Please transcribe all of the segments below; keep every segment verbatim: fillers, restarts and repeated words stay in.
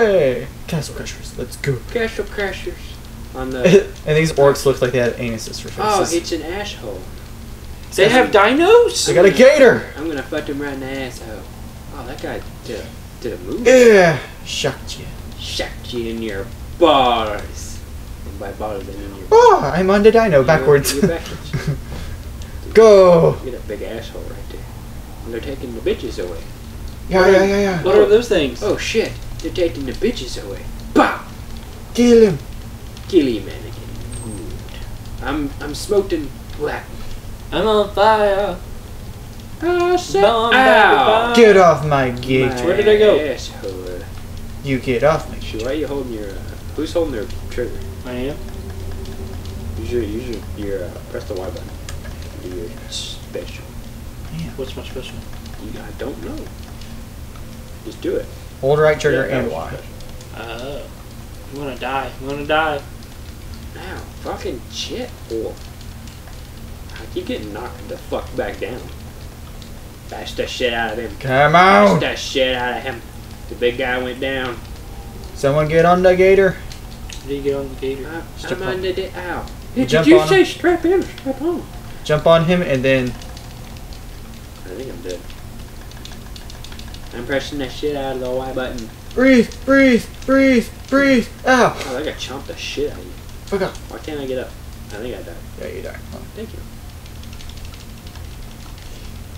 Yay! Castle Crashers, let's go. Castle Crashers. On the and these orcs look like they have anuses for faces. Oh, it's an asshole. They have dinos? I got a gator! I'm gonna fuck him right in the asshole. Oh, that guy did a, did a move. Yeah! Shocked you. Shocked you in your bars. And by bars, I mean your Oh, bars. I'm on the dino, backwards. You're, you're backwards. Dude, go! Get a big asshole right there. And they're taking the bitches away. Yeah, what yeah, are, yeah, yeah. What oh. are those things? Oh, shit. They're taking the bitches away. Bah! Kill him. Kill him, mannequin. Good. I'm, I'm smoked in black. I'm on fire. Oh, shit. Bomb, Ow. Get off my gate. My Where did I go? Asshole. You get off my gate. Why are you holding your... Uh, who's holding their trigger? I am. Use your... Use your... your uh, press the Y button. Do your special. Yeah. What's my special? You, I don't know. Just do it. Hold right trigger yeah, and Y. Uh, I'm gonna die. I'm gonna die. Ow. Fucking shit. Oh. You get knocked the fuck back down. Bash the shit out of him. Come on! Bash the shit out of him. The big guy went down. Someone get on the gator. Did you get on the gator? Uh, I'm on, on the di- Ow. Did Jump you say him. strap in or strap on? Jump on him and then... I think I'm dead. I'm pressing the shit out of the Y button. Breathe! Breathe! Breathe! Breathe! Ow! Oh, I got chomped the shit out of you. Fuck up. Why can't I get up? I think I died. Yeah, you died. Oh. Thank you.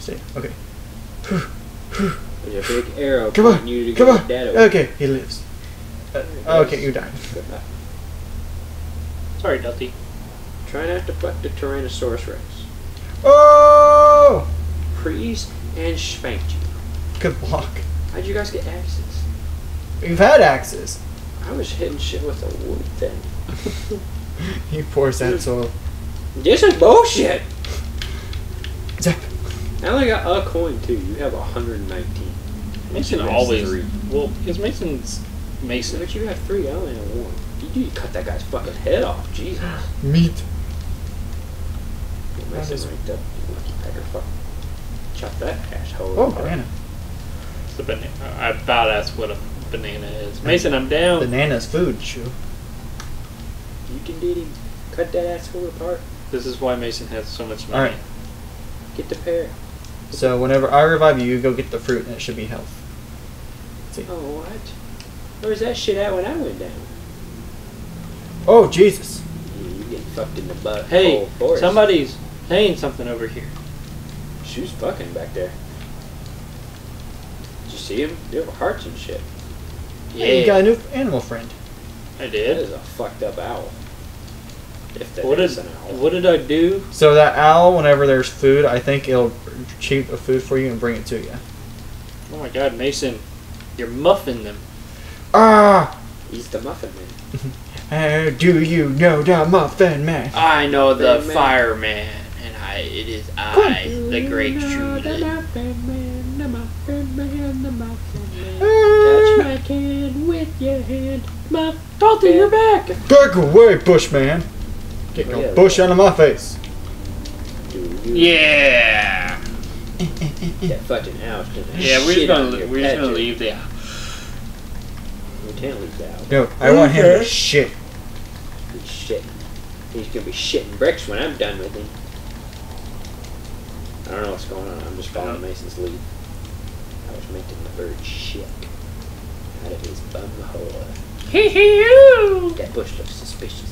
Save. Okay. There's a big arrow. Come on. You to come on. Okay, he lives. Uh, okay, you died. Sorry, Delty. Try not to fuck the Tyrannosaurus Rex. Oh! Freeze and spank you. Good block. How'd you guys get axes? We've had axes. I was hitting shit with a wood thing. You poor sad soul. This is bullshit! Zap. I only got a coin too. You have one hundred nineteen. Mason always. Three. Well, because Mason's Mason. But you got three. I only have one. You, you cut that guy's fucking head off. Jesus. Meat. Well, Mason right there. Lucky pecker. Fuck. Chop that asshole. Oh, banana. It's a banana. I about asked what a banana is. Mason, I'm down. Banana's food, sure. You can beat him. Cut that asshole apart. This is why Mason has so much money. All right. Get the pear. So whenever I revive you, you go get the fruit, and it should be health. See. Oh, what? Where was that shit at when I went down? Oh, Jesus. Yeah, you get fucked in the butt. Hey, oh, somebody's saying something over here. She was fucking back there. Did you see him? They have hearts and shit. Yeah. Hey, you got a new animal friend. I did. That is a fucked up owl. What did, what did I do? So that owl, whenever there's food, I think it'll cheat the food for you and bring it to you. Oh my god, Mason. You're muffin them. Ah! He's the muffin man. How do you know the muffin man? I know the man. fireman, and I it is I, Come the great shooter. The muffin man, the muffin man, the muffin man. Ah. Touch my can with your hand. Muffin Dalton, you're back! Back away, Bushman! Get oh, no yeah, bush out of my face. Yeah. That fucking house. Yeah, we're just gonna we're just gonna leave the. We can't leave the house. No, I want him to shit. He's shit. He's gonna be shitting bricks when I'm done with him. I don't know what's going on. I'm just following Mason's lead. I was making the bird shit out of his bum hole. Hee hee you. That bush looks suspicious.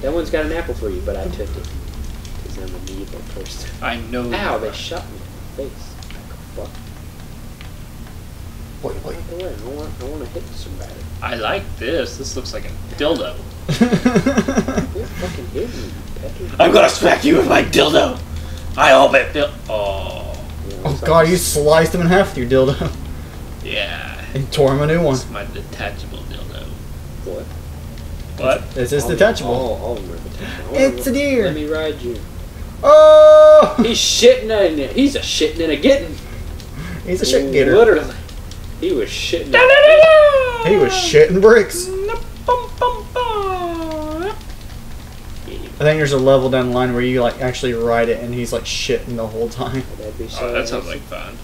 That one's got an apple for you, but I took it. Because I'm an evil person. I know. Ow, they shot me in the face. Like a fuck. Wait, wait. I want, I want to hit somebody. I like this. This looks like a dildo. You're fucking hidden, Patrick. I'm going to smack you with my dildo. I hope it feel. Oh. Yeah, oh, God, like you sliced him in half with your dildo. Yeah. And tore him a new one. It's my detachable dildo. What? What? This is detachable. All, all detachable. It's a deer. Let me ride you. Oh! He's shitting in it. He's a shitting and a getting. He's a shit getter. Literally. He was shitting. Da, da, da, da. He was shitting bricks. Da, bum, bum, bum. I think there's a level down the line where you like actually ride it and he's like shitting the whole time. Oh, that sounds like fun.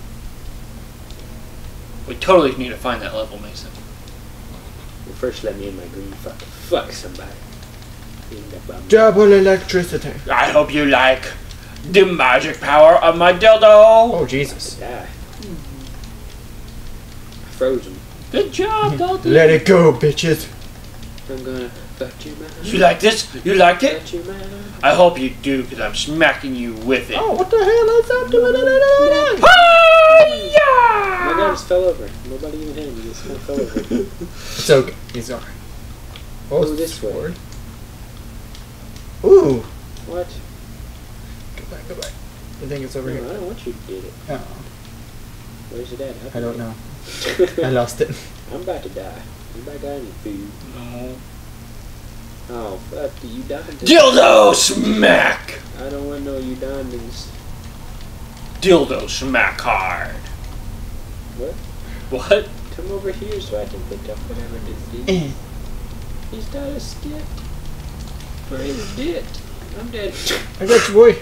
We totally need to find that level, Mason. Well, first let me and my green fuck fuck somebody. Double electricity. I hope you like the magic power of my dildo. Oh, Jesus. Yeah. I froze him. Good job, Dalton. Let it go, bitches. I'm gonna fuck you, man. You like this? You like it? Fuck you, man. I hope you do, because I'm smacking you with it. Oh, what the hell is that? Hi-ya! My guy just fell over. Nobody even hit him. He just kind of fell over. It's okay. He's alright. Oh, oh, this way. Ooh! What? Go back, go back. I think it's over no, here. I don't want you to get it. Uh oh. Where's it at? How I don't know. I lost it. I'm about to die. I'm about to die in the food. No. Oh, fuck. You died. Dildo smack! I don't want no you diamonds. Dildo smack hard. What? What? Come over here so I can pick up whatever it is. He's got a skit. He's dead. I'm dead. I got you, boy.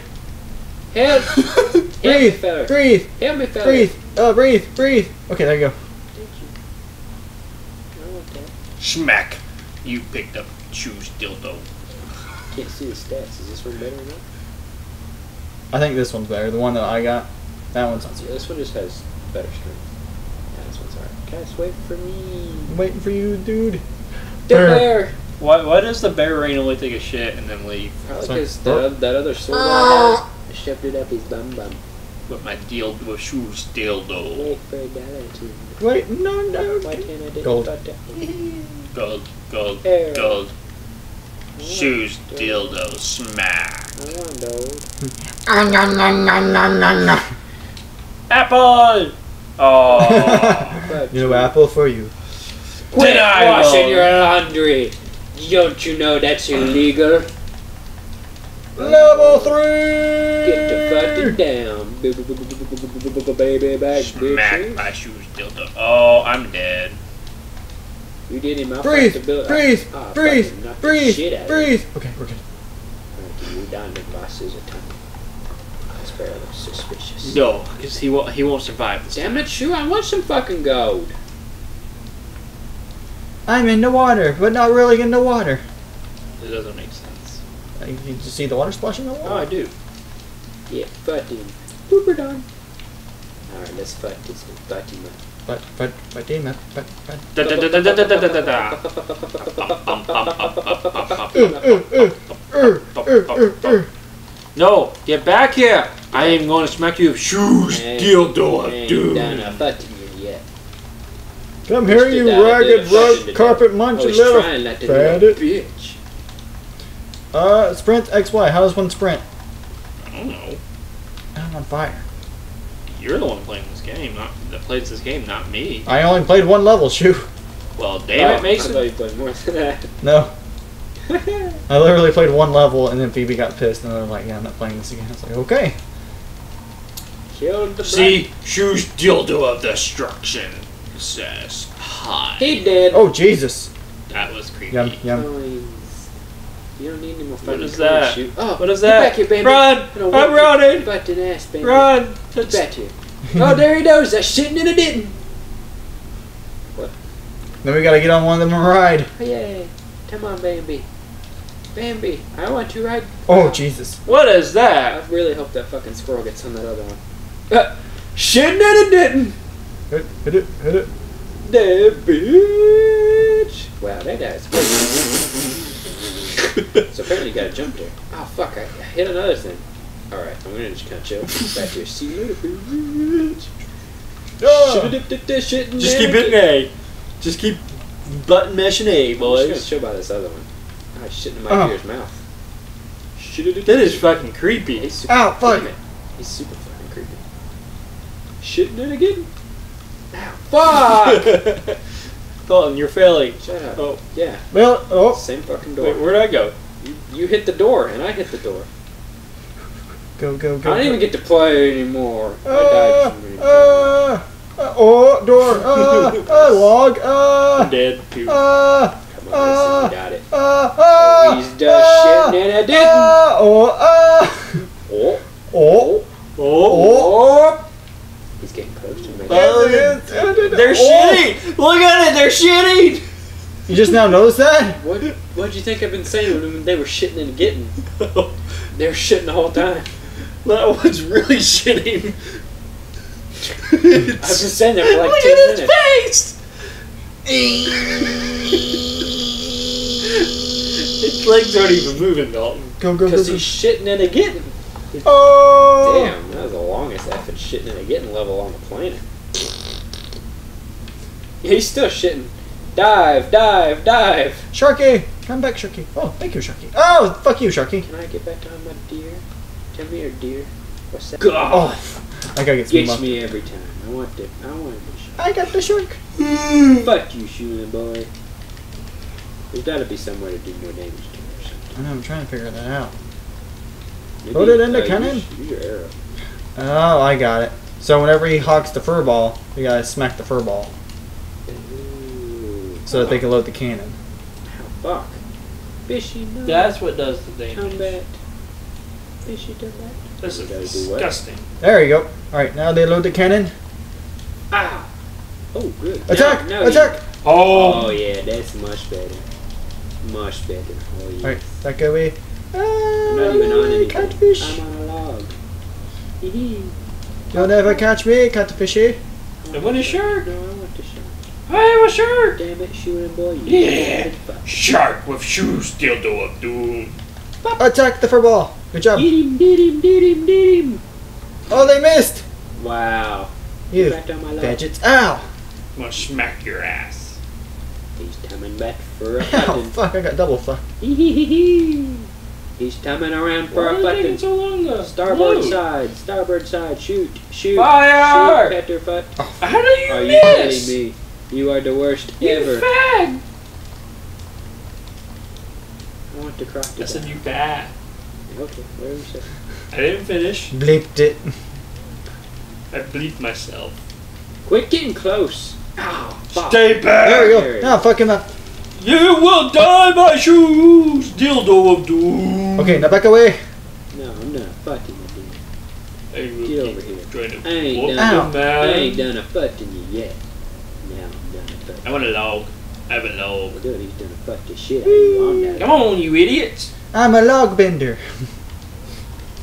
Help! Help breathe, me, fella. Breathe. Help me, fella. Breathe. Oh, breathe. Breathe. Okay, there you go. Thank you. I want that. Smack. You picked up choose dildo. Can't see the stats. Is this one better or not? I think this one's better. The one that I got. That one's not. Yeah, this one just has better strength. Yeah, this one's alright. Guys, wait for me. I'm waiting for you, dude. There. Why, why does the bear rain only take a shit and then leave? Probably because that, that other sword I had shifted up his bum bum. But my deal with shoes still though. Wait for gratitude. Wait, no, no. Why can't I do gold. That? Gold, gold, air. Gold. Shoes, dildo, smack. I want gold. Apple! Oh. New apple for you. Quit Did I washing roll? Your laundry. Don't you know that's illegal? Level three! Get the fucking down. Baby back, smack my shoes, dildo. Oh, I'm dead. You did him out. Breathe, breathe, oh, breathe, breathe, breathe. breathe. Okay, we're good. You down to my scissor tongue. That's barely suspicious. No, because he won't, he won't survive this Damn time. It, sure, I want some fucking gold. I'm in the water, but not really in the water. It doesn't make sense. Uh, you, you see the water splashing in the water? Oh, I do. Yeah, Fatima. Super done. Alright, let's fight this with Fatima. But, but, Fatima, but, but. Da da da da da da da da da. No, get back here! I am going to smack you with shoes, dildo, dude. Come here, you ragged rug carpet muncher little faggot. Uh, sprint X Y. How does one sprint? I don't know. I'm on fire. You're the one playing this game, not that plays this game, not me. I only played one level, shoot. Well, damn oh, it, Mason. I thought you played more than that. No. I literally played one level, and then Phoebe got pissed, and I was like, yeah, I'm not playing this again. I was like, okay. The See, choose dildo of destruction. Says hi. He did. Oh Jesus. That was creepy. Yum, yum. You don't need any more fun. What is that? Shoot. Oh, what is that? Back here, Bambi. Run! I'm running. Back in ass, Bambi. Run! Get back here. Oh, there he goes. That's shitting and it didn't. What? Then we gotta get on one of them and ride. Oh, yeah. Come on, Bambi. Bambi, I want to ride. Oh Jesus. What is that? I really hope that fucking squirrel gets on that other one. Uh, shitting and it didn't. Hit, hit it, hit it. The bitch! Wow, that guy's crazy. So apparently you gotta jump there. Oh fuck, I, I hit another thing. Alright, I'm gonna just kinda chill. Back here. See you, bitch! Oh. Just keep hitting A. Just keep button mashing A, boys. I'm just gonna chill by this other one. Oh, I shit in my oh. ear's mouth. That is fucking creepy. He's super, Ow, fuck! It. He's super fucking creepy. Shitting it again? Fuck! Dalton, you're failing. Shut up. Oh. Yeah. Well, oh. Same fucking door. Wait, where'd I go? You, you hit the door, and I hit the door. Go, go, go. I didn't go. even get to play anymore. Uh, I died from many uh, uh, Oh, door. Uh, uh, log. Uh, I'm dead, too. Uh, Come on, uh, listen, you got it. Uh, uh, He's done uh, shit, and I didn't. Uh, oh, uh. oh, oh, oh, oh, oh. He's getting close to me. Oh, they're shitty! Look at it, they're shitty! You just now noticed that? What What'd you think I've been saying when they were shitting and getting? They're shitting the whole time. That one's really shitting. I've been saying that for like look ten minutes. Look at his face! His legs aren't even moving, Dalton. Go, go, go. Because he's shitting and a getting. Oh! Damn, that was the longest effing shitting and a getting level on the planet. He's still shitting. Dive, dive, dive. Sharky, come back, Sharky. Oh, thank you, Sharky. Oh, fuck you, Sharky. Can I get back on my deer? Tell me your deer. What's that? God. Oh, I gotta get some gets me every time. I want the, I want the shark. I got the shark. Mm. Fuck you, shooting boy. There's gotta be somewhere to do more damage to it or something. I know, I'm trying to figure that out. Maybe put it in the cannon? Use your arrow. Oh, I got it. So whenever he hawks the fur ball, you gotta smack the fur ball. So that they can load the cannon. Oh, fuck. Fishy nut. That's what does the damage. Combat. Fishy combat. This is disgusting. There you go. Alright, now they load the cannon. Ah! Oh, good. Attack! No, no, attack! You... Oh! Oh, yeah, that's much better. Much better. Oh, yeah. Alright, that go away. I'm not even on anything. Catfish. I'm on a log. You'll never catch me, catfishy. I want a shark. No, I want the shark. I have a shark! Damn it, shooting boy. You yeah! Shark with shoes still do up, dude. Attack the fur ball. Good job. Get him, get him, get him, get him. Oh, they missed! Wow. You fidgets. Ow! I'm gonna smack your ass. He's coming back for a button. Oh, fuck, I got double fuck. He's coming around for Why a button. Taking so long though? Starboard Whoa. side, starboard side, shoot, shoot. Fire! Shoot, Petterfoot. Oh, how do you Are miss? You kidding me? You are the worst you ever. Fag. I want to cross the. That's a new bat. Okay, where was it? I didn't finish. Bleeped it. I bleeped myself. Quit getting close. Ow, fuck. Stay back. There we go. There we go. No, fuck him up. You will die by shoes, dildo of doom. Okay, now back away. No, I'm not fucking with you. Get over here. I ain't done. I ain't done a fucking you yet. I want a log. I have a log. Well, dude, he's done a fucking shit. On Come on, you idiots! I'm a log bender.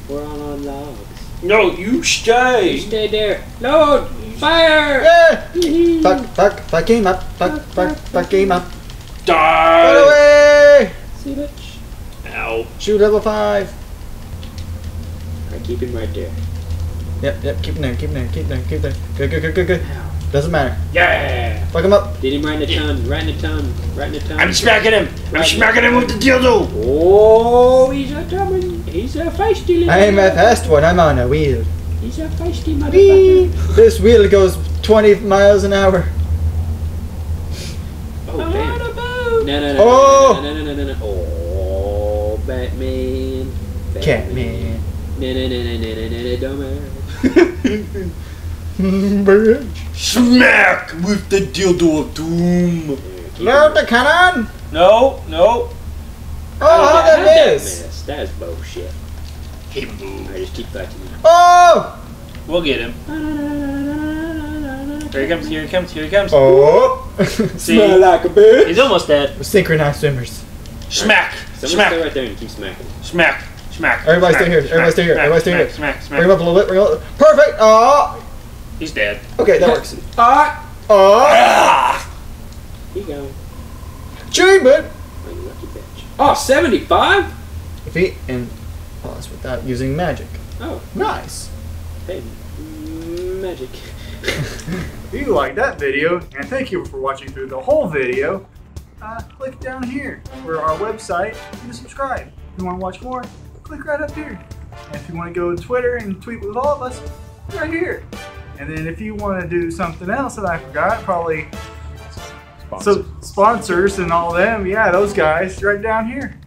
We're all on logs. No, you stay. You stay there. Load. Fire. Yeah. fuck, fuck, fuck him up. Fuck, fuck, fuck him up. Die. Get away. See bitch. Ow. Shoot level five. I keep him right there. Yep, yep. Keep him there. Keep him there. Keep him there. Keep him there. Good, good, good, good, good. Ow. Doesn't matter. Yeah! Fuck him up. Did him right in the tongue, right in the tongue, right in the tongue. I'm smacking him. Right I'm smacking him with the dildo. Oh, he's a coming. He's a feisty little I'm a fast one. I'm on a wheel. He's a feisty motherfucker. This wheel goes twenty miles an hour. Oh, damn. No, no, no, oh. no, no, no, no, no, no, oh, Batman. Batman. Catman. No, no, no, no, no, no, no, don't matter. Smack with the dildo of doom. Load the cannon. No, no. Oh, how that, that is? That's bullshit. Hey, boo. I just keep fighting. Oh! We'll get him. Here he comes. Here he comes. Here he comes. Oh! See, smell like a bitch. He's almost dead. We're synchronized swimmers. Smack. Someone smack. Stay right there and keep smacking. Smack. Smack. Everybody smack. stay here. Smack. Everybody stay here. Smack. Everybody stay here. Smack. Smack. Bring him up a little bit. Bring him up. Perfect. Oh! He's dead. Okay, that works. Ah! Uh, ah! Uh, he gone. Chewy, bud! Oh, you lucky bitch. Oh, seventy-five? If he... And... Oh, that's without using magic. Oh. Nice. Hey, magic. If you liked that video, and thank you for watching through the whole video, uh, click down here for our website and subscribe. If you want to watch more, click right up here. And if you want to go to Twitter and tweet with all of us, right here. And then if you want to do something else that I forgot, probably sponsors. So sponsors and all them, yeah, those guys right down here.